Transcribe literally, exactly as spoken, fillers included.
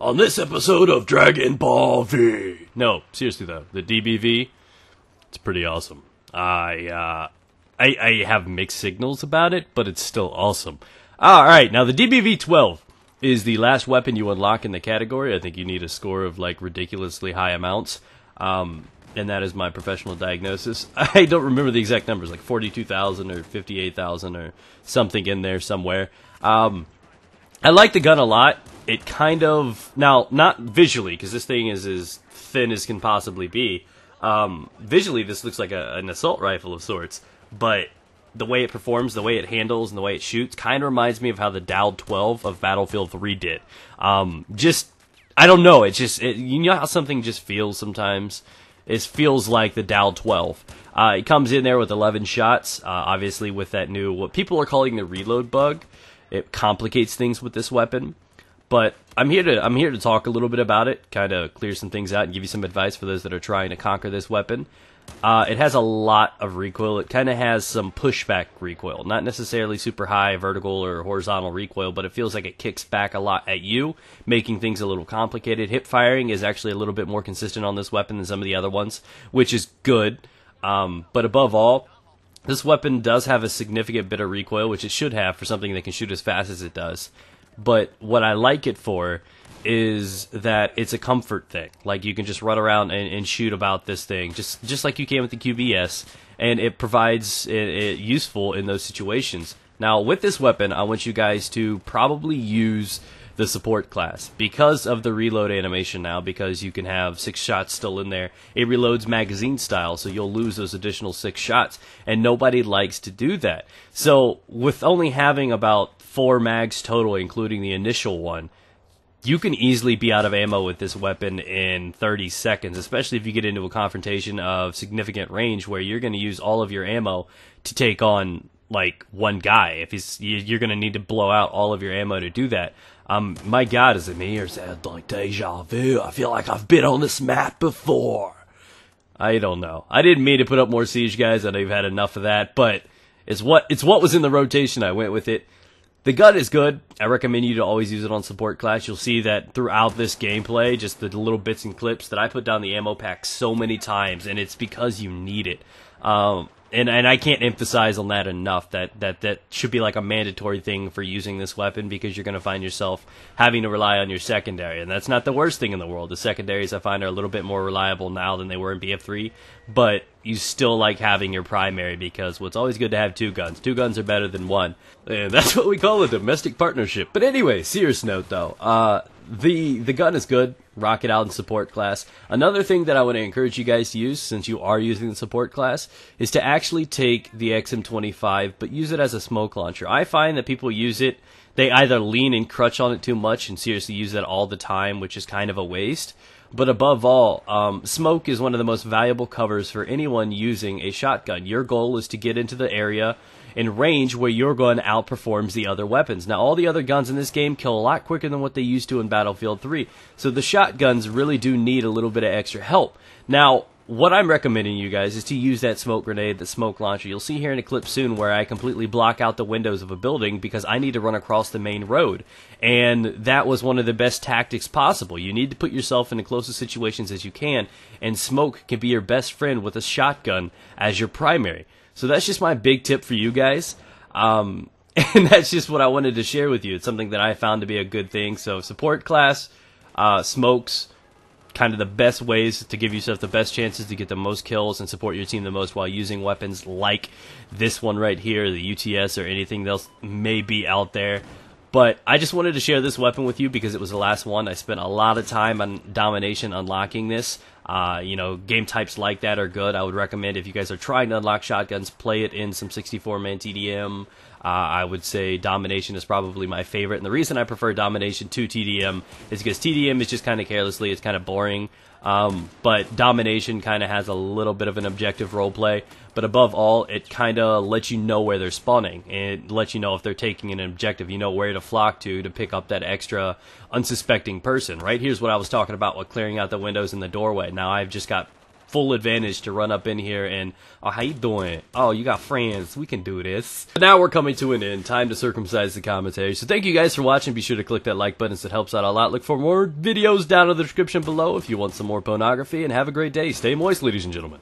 on this episode of Dragon Ball V. No, seriously though, the D B V, it's pretty awesome. I, uh, I, I have mixed signals about it, but it's still awesome. Alright, now the D B V twelve is the last weapon you unlock in the category. I think you need a score of, like, ridiculously high amounts. Um, and that is my professional diagnosis. I don't remember the exact numbers, like forty-two thousand or fifty-eight thousand or something in there somewhere. Um, I like the gun a lot. It kind of, now, not visually, because this thing is as thin as can possibly be. Um, visually, this looks like a, an assault rifle of sorts, but the way it performs, the way it handles, and the way it shoots kind of reminds me of how the Dowd twelve of Battlefield three did. Um, just, I don't know, it's just, it, you know how something just feels sometimes? It feels like the Dowd twelve. Uh, it comes in there with eleven shots, uh, obviously with that new, what people are calling the reload bug. It complicates things with this weapon. But I'm here to I'm here to talk a little bit about it, kind of clear some things out and give you some advice for those that are trying to conquer this weapon. Uh, it has a lot of recoil. It kind of has some pushback recoil. Not necessarily super high vertical or horizontal recoil, but it feels like it kicks back a lot at you, making things a little complicated. Hip firing is actually a little bit more consistent on this weapon than some of the other ones, which is good. Um, but above all, this weapon does have a significant bit of recoil, which it should have for something that can shoot as fast as it does. But what I like it for is that it's a comfort thing. Like, you can just run around and, and shoot about this thing, just just like you can with the Q B S, and it provides it, it useful in those situations. Now, with this weapon, I want you guys to probably use the support class because of the reload animation now, because you can have six shots still in there. It reloads magazine style, so you'll lose those additional six shots, and nobody likes to do that. So, with only having about four mags total, including the initial one, you can easily be out of ammo with this weapon in thirty seconds, especially if you get into a confrontation of significant range where you're going to use all of your ammo to take on, like, one guy. If he's, you're going to need to blow out all of your ammo to do that. Um, my God, is it me, or is it like deja vu? I feel like I've been on this map before. I don't know. I didn't mean to put up more Siege, guys. I know you've had enough of that, but it's what it's what was in the rotation. I went with it. The gun is good. I recommend you to always use it on support class. You'll see that throughout this gameplay, just the little bits and clips that I put down the ammo pack so many times, and it's because you need it. Um, and, and I can't emphasize on that enough, that, that that should be like a mandatory thing for using this weapon, because you're going to find yourself having to rely on your secondary, and that's not the worst thing in the world. The secondaries, I find, are a little bit more reliable now than they were in B F three, but you still like having your primary, because, well, it's always good to have two guns. Two guns are better than one. And that's what we call a domestic partnership. But anyway, serious note though, uh, the, the gun is good. Rock it out in support class. Another thing that I want to encourage you guys to use, since you are using the support class, is to actually take the X M twenty-five, but use it as a smoke launcher. I find that people use it, they either lean and crutch on it too much and seriously use that all the time, which is kind of a waste. But above all, um, smoke is one of the most valuable covers for anyone using a shotgun. Your goal is to get into the area in range where your gun outperforms the other weapons. Now, all the other guns in this game kill a lot quicker than what they used to in Battlefield three, so the shotguns really do need a little bit of extra help. Now, what I'm recommending you guys is to use that smoke grenade, that smoke launcher. You'll see here in a clip soon where I completely block out the windows of a building because I need to run across the main road. And that was one of the best tactics possible. You need to put yourself in the closest situations as you can, and smoke can be your best friend with a shotgun as your primary. So that's just my big tip for you guys. Um, and that's just what I wanted to share with you. It's something that I found to be a good thing. So support class, uh, smokes, kind of the best ways to give yourself the best chances to get the most kills and support your team the most while using weapons like this one right here, the U T S, or anything else may be out there. But I just wanted to share this weapon with you because it was the last one. I spent a lot of time on domination unlocking this. Uh, you know, game types like that are good. I would recommend if you guys are trying to unlock shotguns, play it in some sixty-four man T D M. Uh, I would say domination is probably my favorite. And the reason I prefer domination to T D M is because T D M is just kind of carelessly, it's kind of boring. Um, but domination kind of has a little bit of an objective roleplay. But above all, it kind of lets you know where they're spawning. It lets you know if they're taking an objective. You know where to flock to to pick up that extra unsuspecting person, right? Here's what I was talking about with clearing out the windows in the doorway. Now I've just got full advantage to run up in here and, oh, how you doing? Oh, you got friends. We can do this. But now we're coming to an end. Time to circumcise the commentary. So thank you guys for watching. Be sure to click that like button. It helps out a lot. Look for more videos down in the description below if you want some more pornography. And have a great day. Stay moist, ladies and gentlemen.